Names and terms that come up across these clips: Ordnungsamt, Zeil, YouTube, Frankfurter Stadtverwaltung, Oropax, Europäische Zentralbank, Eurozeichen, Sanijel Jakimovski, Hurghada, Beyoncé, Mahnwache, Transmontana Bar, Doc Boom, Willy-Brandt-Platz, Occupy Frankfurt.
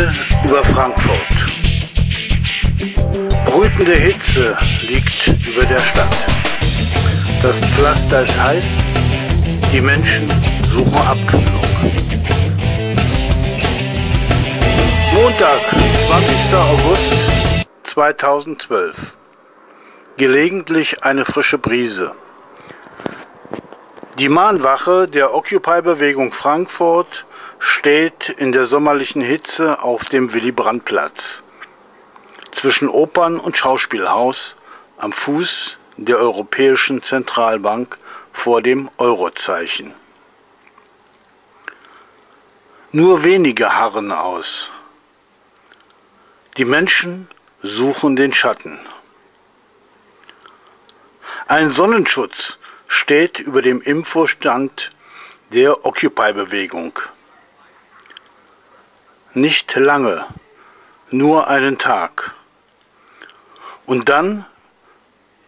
Zeil über Frankfurt. Brütende Hitze liegt über der Stadt. Das Pflaster ist heiß, die Menschen suchen Abkühlung. Montag, 20. August 2012. Gelegentlich eine frische Brise. Die Mahnwache der Occupy-Bewegung Frankfurt steht in der sommerlichen Hitze auf dem Willy-Brandt-Platz zwischen Opern- und Schauspielhaus am Fuß der Europäischen Zentralbank vor dem Eurozeichen. Nur wenige harren aus. Die Menschen suchen den Schatten. Ein Sonnenschutz steht über dem Infostand der Occupy-Bewegung. Nicht lange, nur einen Tag. Und dann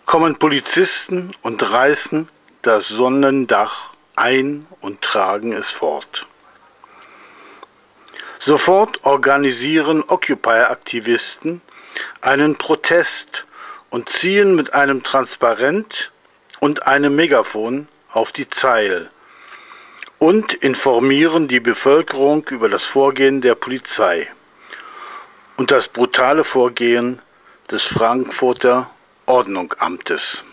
kommen Polizisten und reißen das Sonnendach ein und tragen es fort. Sofort organisieren Occupy-Aktivisten einen Protest und ziehen mit einem Transparent und einem Megafon auf die Zeil und informieren die Bevölkerung über das Vorgehen der Polizei und das brutale Vorgehen des Frankfurter Ordnungsamtes.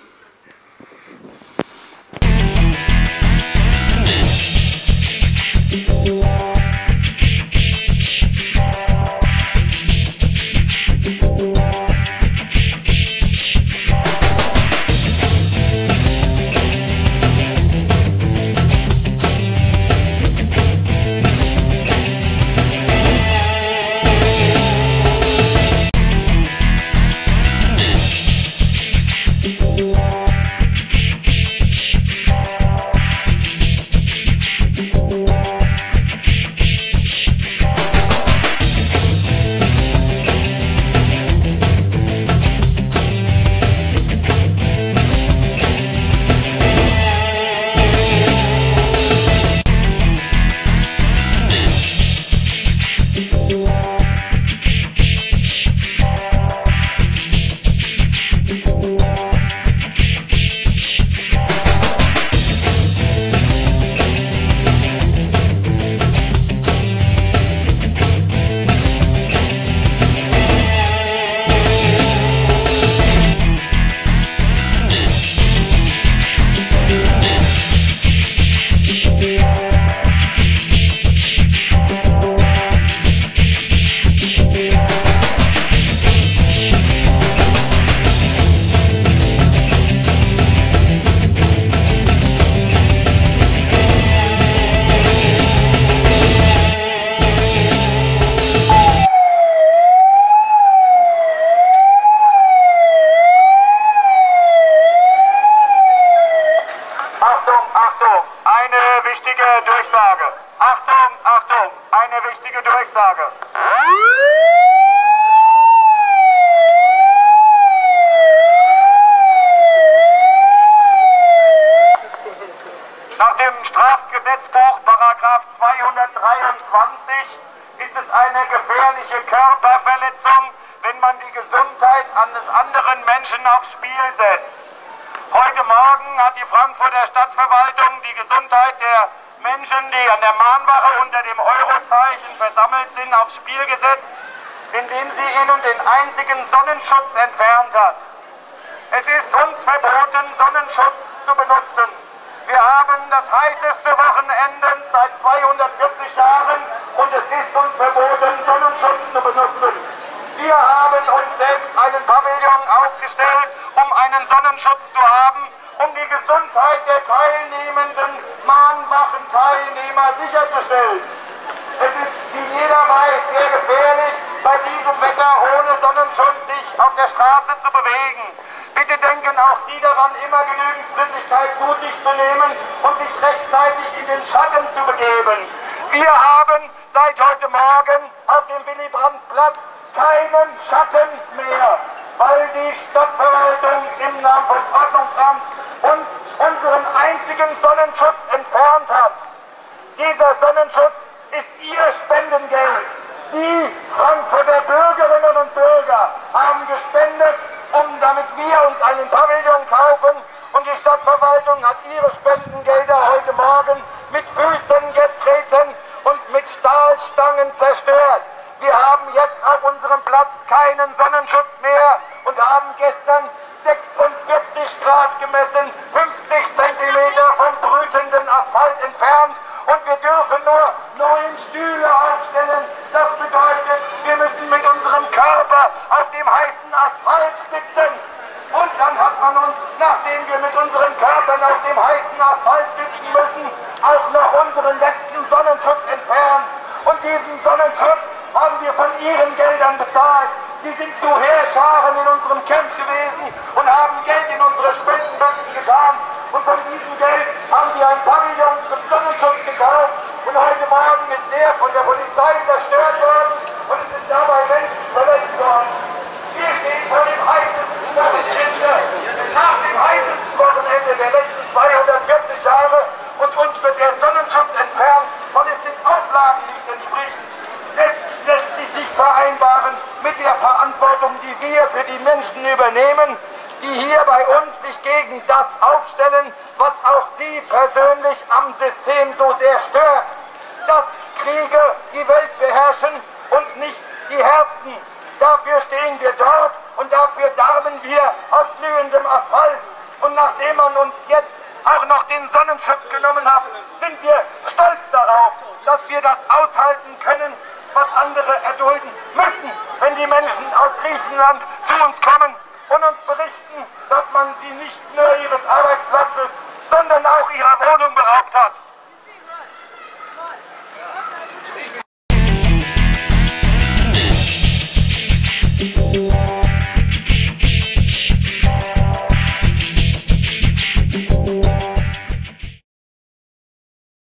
Nach dem Strafgesetzbuch § 223 ist es eine gefährliche Körperverletzung, wenn man die Gesundheit eines anderen Menschen aufs Spiel setzt. Heute Morgen hat die Frankfurter Stadtverwaltung die Gesundheit der Menschen, die an der Mahnwache unter dem Eurozeichen versammelt sind, aufs Spiel gesetzt, indem sie ihnen den einzigen Sonnenschutz entfernt hat. Es ist uns verboten, Sonnenschutz zu benutzen. Wir haben das heißeste Wochenende seit 240 Jahren und es ist uns verboten, Sonnenschutz zu benutzen. Wir haben uns selbst einen Pavillon aufgestellt, um einen Sonnenschutz zu haben, um die Gesundheit der teilnehmenden Mahnwachen-Teilnehmer sicherzustellen. Es ist, wie jeder weiß, sehr gefährlich, bei diesem Wetter ohne Sonnenschutz sich auf der Straße zu bewegen. Bitte denken auch Sie daran, immer genügend Flüssigkeit zu sich zu nehmen und sich rechtzeitig in den Schatten zu begeben. Wir haben seit heute Morgen auf dem Willy-Brandt-Platz keinen Schatten mehr, weil die Stadtverwaltung im Namen vom Ordnungsamt uns unseren einzigen Sonnenschutz entfernt hat. Dieser Sonnenschutz ist Ihr Spendengeld. Die Frankfurter Bürgerinnen und Bürger haben gespendet, damit wir uns einen Pavillon kaufen. Und die Stadtverwaltung hat ihre Spendengelder heute Morgen mit Füßen getreten und mit Stahlstangen zerstört. Wir haben jetzt auf unserem Platz keinen Sonnenschutz mehr und haben gestern 46 Grad gemessen, 50 Zentimeter vom brütenden Asphalt entfernt. Und wir dürfen nur 9 Stühle aufstellen. Das bedeutet, wir müssen mit unserem Körper auf dem heißen Asphalt sitzen. Und dann hat man uns, nachdem wir mit unseren Körpern auf dem heißen Asphalt sitzen müssen, auch noch unseren letzten Sonnenschutz entfernt. Und diesen Sonnenschutz haben wir von ihren Geldern bezahlt. Die sind zu Heerscharen in unserem Camp gewesen und haben Geld in unsere Spendenboxen getan. Und von diesem Geld haben wir ein Pavillon zum Sonnenschutz gekauft. Und heute Morgen ist der von der Polizei zerstört worden und es sind dabei Menschen verletzt worden. Wir stehen vor dem heißesten Wochenende, nach dem heißesten Wochenende der letzten 240 Jahre und uns wird der Sonnenschutz entfernt, weil es den Auflagen nicht entspricht. Es lässt sich nicht vereinbaren mit der Verantwortung, die wir für die Menschen übernehmen, die hier bei uns sich gegen das aufstellen, was auch sie persönlich am System so sehr stört. Dass Kriege die Welt beherrschen und nicht die Herzen. Dafür stehen wir dort und dafür darben wir auf glühendem Asphalt. Und nachdem man uns jetzt auch noch den Sonnenschutz genommen hat, sind wir stolz darauf, dass wir das aushalten können, was andere erdulden müssen, wenn die Menschen aus Griechenland zu uns kommen und uns berichten, dass man sie nicht nur ihres Arbeitsplatzes, sondern auch ihrer Wohnung beraubt hat.